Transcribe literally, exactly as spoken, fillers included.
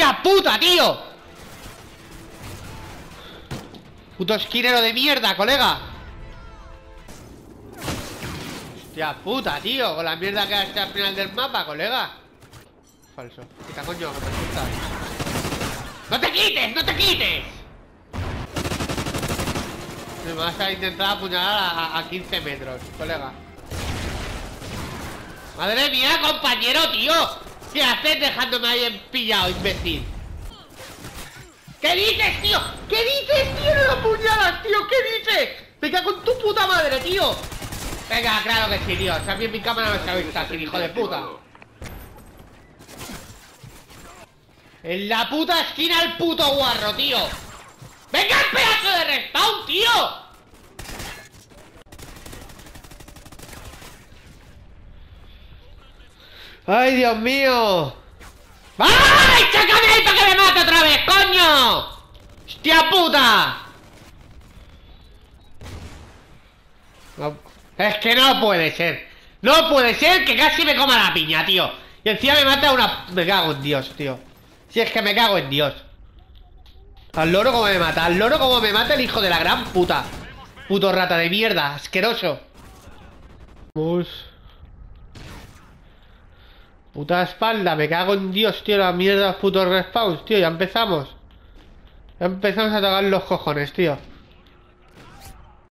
¡Hostia puta, tío! Puto esquinero de mierda, colega. Hostia puta, tío. Con la mierda que hasta al final del mapa, colega. Falso. Quita, coño, que me gusta. ¡No te quites! ¡No te quites! Me vas a intentar apuñalar a, a quince metros, colega. ¡Madre mía, compañero, tío! ¿Qué haces dejándome ahí en pillado, imbécil? ¿Qué dices, tío? ¿Qué dices, tío? ¡No lo puñalas, tío! ¿Qué dices? ¡Me cago en tu puta madre, tío! Venga, claro que sí, tío. También mi cámara no se ha visto así, hijo de puta. En la puta esquina el puto guarro, tío. ¡Venga, el pedazo de respawn, tío! ¡Ay, Dios mío! ¡Ay, chácame ahí para que me mate otra vez, coño! ¡Hostia puta! No, es que no puede ser. No puede ser que casi me coma la piña, tío. Y encima me mata una... Me cago en Dios, tío. Si es que me cago en Dios. Al loro como me mata, al loro como me mata el hijo de la gran puta. Puto rata de mierda, asqueroso. Uf. Puta espalda, me cago en Dios, tío, la mierda, putos respawns, tío, ya empezamos. Ya empezamos a tocar los cojones, tío.